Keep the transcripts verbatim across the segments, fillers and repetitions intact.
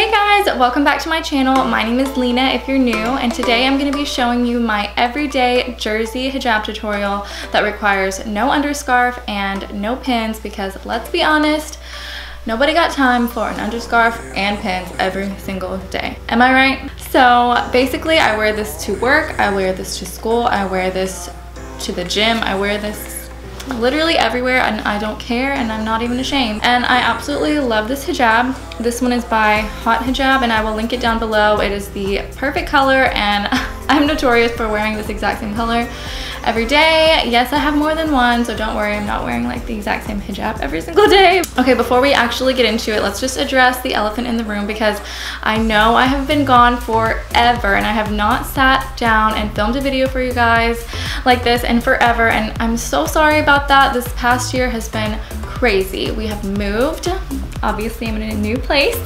Hey guys, welcome back to my channel. My name is Lena if you're new, and today I'm going to be showing you my everyday jersey hijab tutorial that requires no underscarf and no pins because let's be honest, nobody got time for an underscarf and pins every single day. Am I right? So basically I wear this to work, I wear this to school, I wear this to the gym, I wear this literally everywhere and I don't care and I'm not even ashamed, and I absolutely love this hijab. This one is by Hot Hijab and I will link it down below. It is the perfect color and I'm notorious for wearing this exact same color every day. Yes, I have more than one, so don't worry, I'm not wearing like the exact same hijab every single day. Okay, before we actually get into it, let's just address the elephant in the room because I know I have been gone forever and I have not sat down and filmed a video for you guys like this in forever, and I'm so sorry about that. This past year has been crazy. We have moved. Obviously I'm in a new place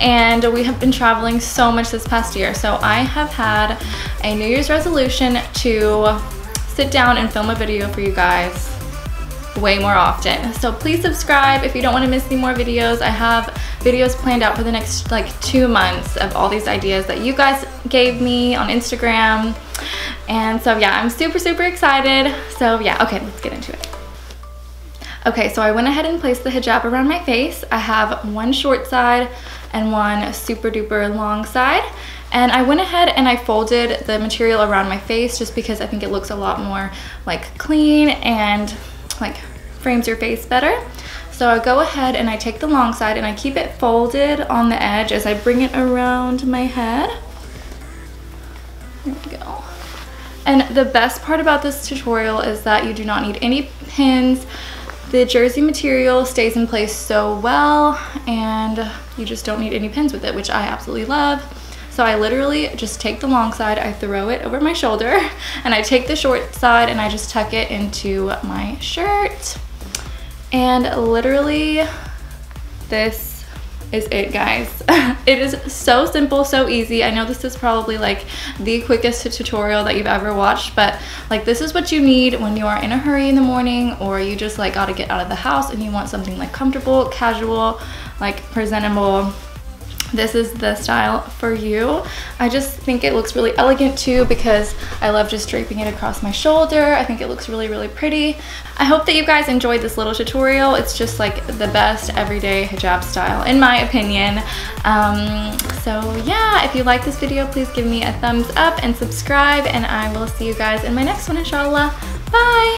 and we have been traveling so much this past year. So I have had a New Year's resolution to sit down and film a video for you guys way more often. So please subscribe if you don't want to miss any more videos. I have videos planned out for the next like two months of all these ideas that you guys gave me on Instagram. And so yeah, I'm super, super excited. So yeah, okay, let's get into it. Okay, so I went ahead and placed the hijab around my face. I have one short side and one super duper long side. And I went ahead and I folded the material around my face just because I think it looks a lot more like clean and like frames your face better. So I go ahead and I take the long side and I keep it folded on the edge as I bring it around my head. There we go. And the best part about this tutorial is that you do not need any pins. The jersey material stays in place so well and you just don't need any pins with it, which I absolutely love. So I literally just take the long side, I throw it over my shoulder, and I take the short side and I just tuck it into my shirt. And literally this is it, guys. It is so simple, so easy. I know this is probably like the quickest tutorial that you've ever watched, but like this is what you need when you are in a hurry in the morning or you just like gotta get out of the house and you want something like comfortable, casual, like presentable. This is the style for you. I just think it looks really elegant too because I love just draping it across my shoulder. I think it looks really, really pretty. I hope that you guys enjoyed this little tutorial. It's just like the best everyday hijab style in my opinion. Um, so yeah, if you like this video, please give me a thumbs up and subscribe, and I will see you guys in my next one, inshallah. Bye.